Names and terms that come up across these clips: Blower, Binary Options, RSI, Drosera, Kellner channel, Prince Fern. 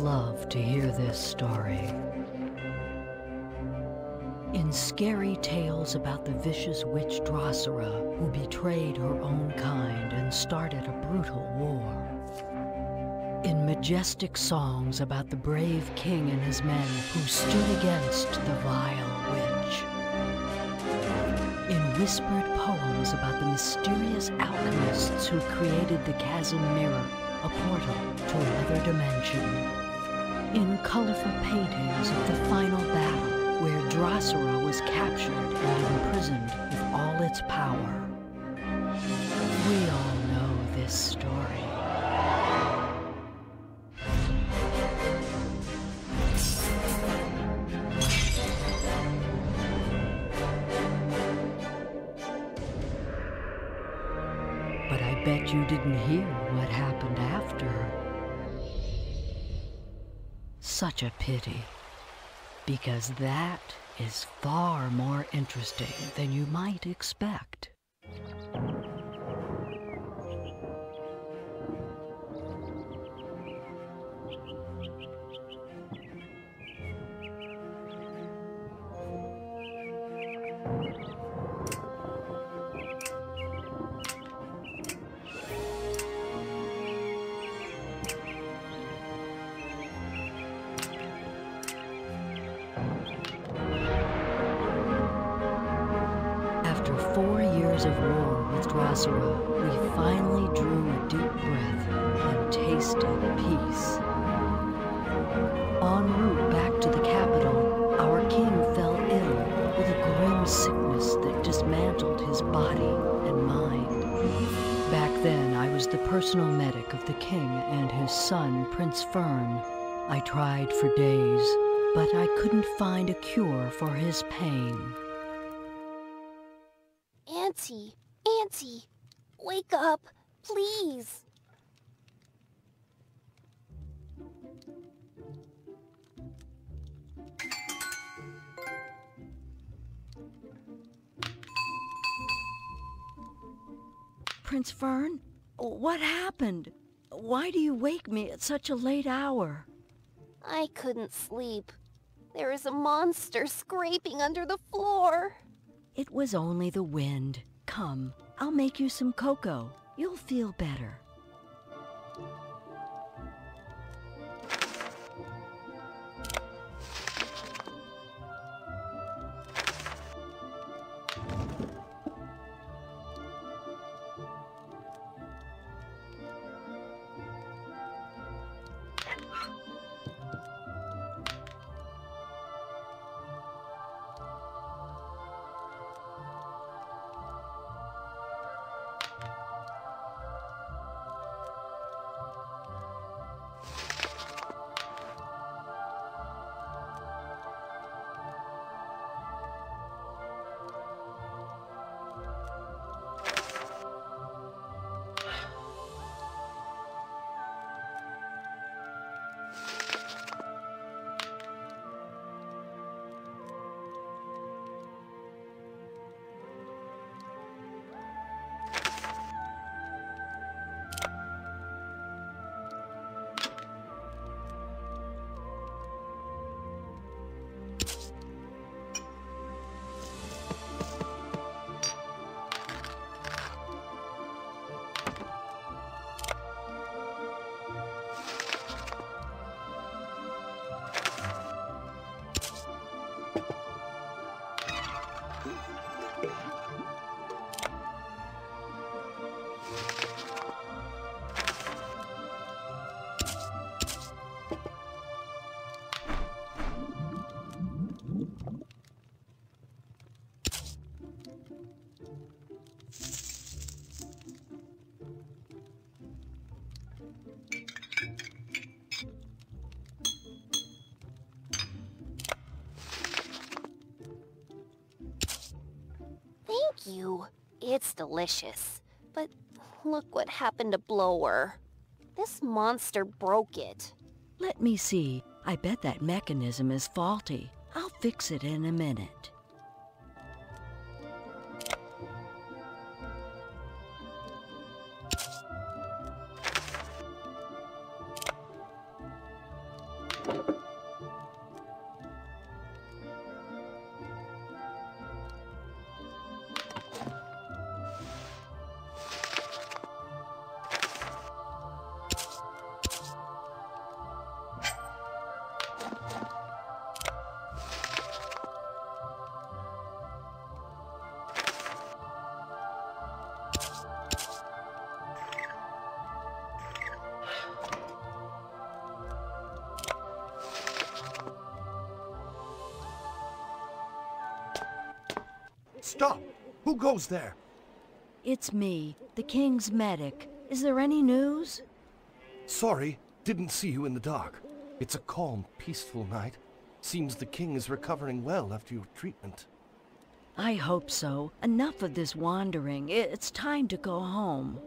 love to hear this story. In scary tales about the vicious witch Drosera, who betrayed her own kind and started a brutal war. In majestic songs about the brave king and his men who stood against the vile witch. In whispered poems about the mysterious alchemists who created the chasm mirror, a portal to another dimension. In colorful paintings of the final battle, where Drosera was captured and imprisoned with all its power. We all know this story. But I bet you didn't hear what happened after. Such a pity. Because that is far more interesting than you might expect. Of war with Drosera, we finally drew a deep breath and tasted peace. En route back to the capital, our king fell ill with a grim sickness that dismantled his body and mind. Back then, I was the personal medic of the king and his son, Prince Fern. I tried for days, but I couldn't find a cure for his pain. Auntie, wake up, please. Prince Fern, what happened? Why do you wake me at such a late hour? I couldn't sleep. There is a monster scraping under the floor. It was only the wind. Come, I'll make you some cocoa. You'll feel better. You. It's delicious, but look what happened to Blower. This monster broke it. Let me see. I bet that mechanism is faulty. I'll fix it in a minute. Stop! Who goes there? It's me, the King's medic. Is there any news? Sorry, didn't see you in the dark. It's a calm, peaceful night. Seems the King is recovering well after your treatment. I hope so. Enough of this wandering. It's time to go home.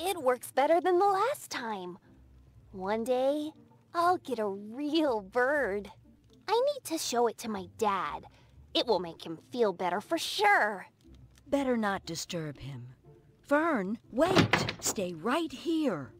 It works better than the last time. One day, I'll get a real bird. I need to show it to my dad. It will make him feel better for sure. Better not disturb him. Fern, wait! Stay right here.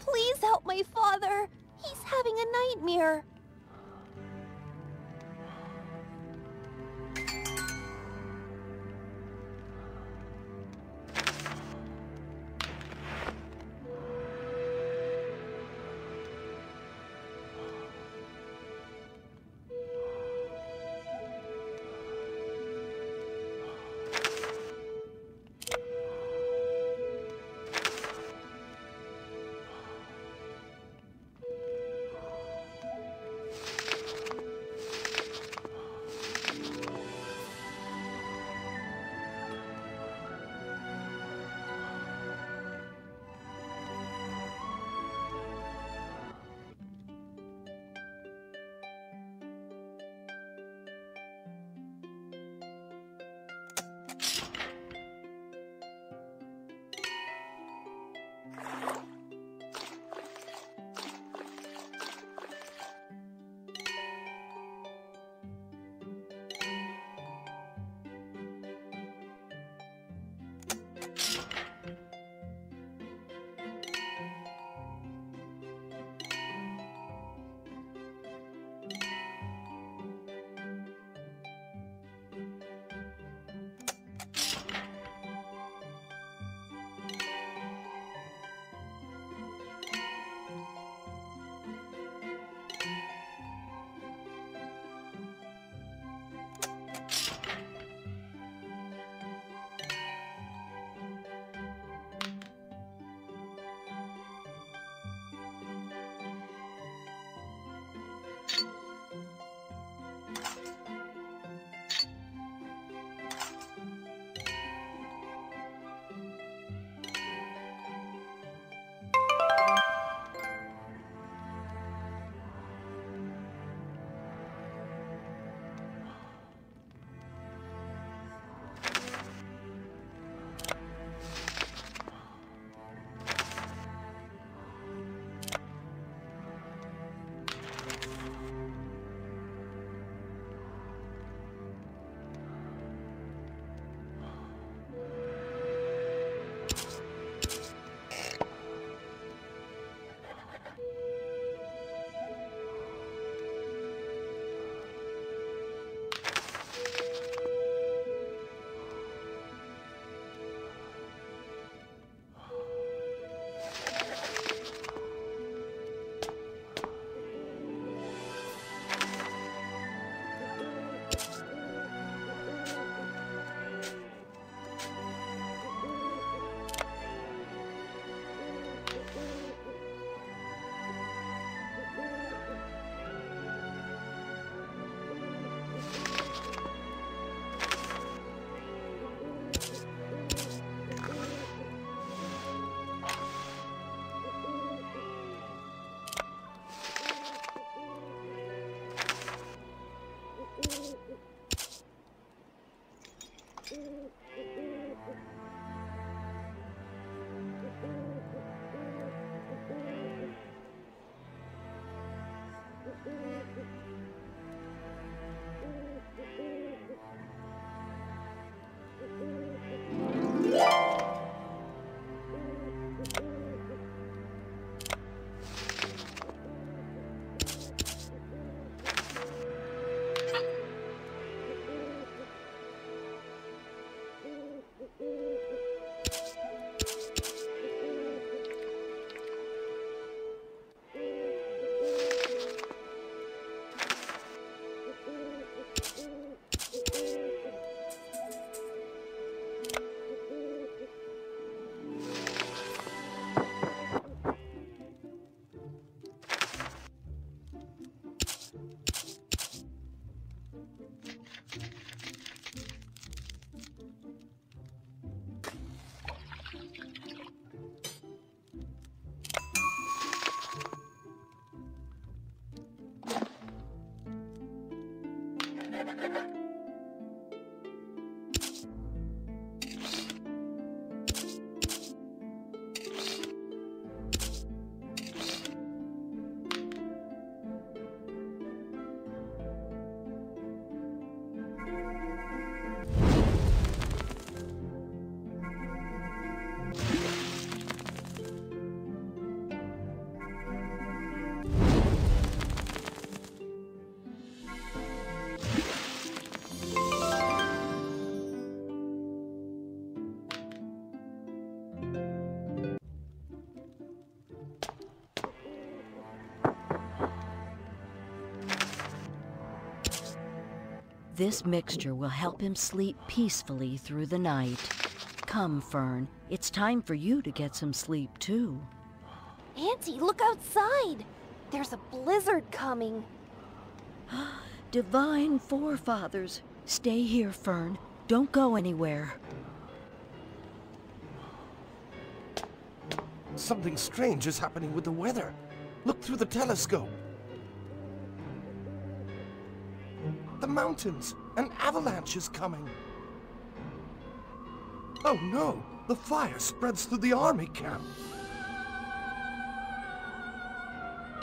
Please help my father. He's having a nightmare. This mixture will help him sleep peacefully through the night. Come, Fern, it's time for you to get some sleep, too. Auntie, look outside! There's a blizzard coming. Divine forefathers, stay here, Fern. Don't go anywhere. Something strange is happening with the weather. Look through the telescope. The mountains! An avalanche is coming! Oh no! The fire spreads through the army camp!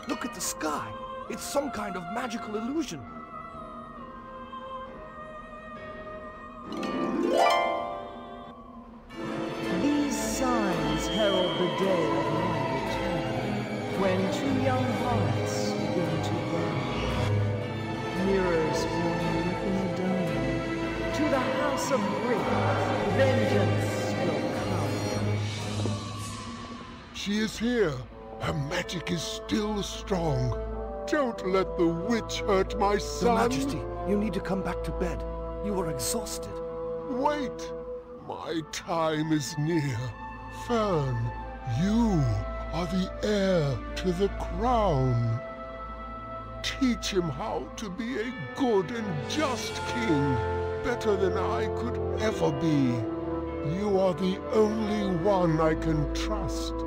Look at the sky! It's some kind of magical illusion! These signs herald the day of my return, when two young hearts begin to burn. Mirrors warm within the dome, to the house of great vengeance will come. She is here. Her magic is still strong. Don't let the witch hurt my son! Your Majesty, you need to come back to bed. You are exhausted. Wait! My time is near. Fern, you are the heir to the crown. Teach him how to be a good and just king, better than I could ever be. You are the only one I can trust.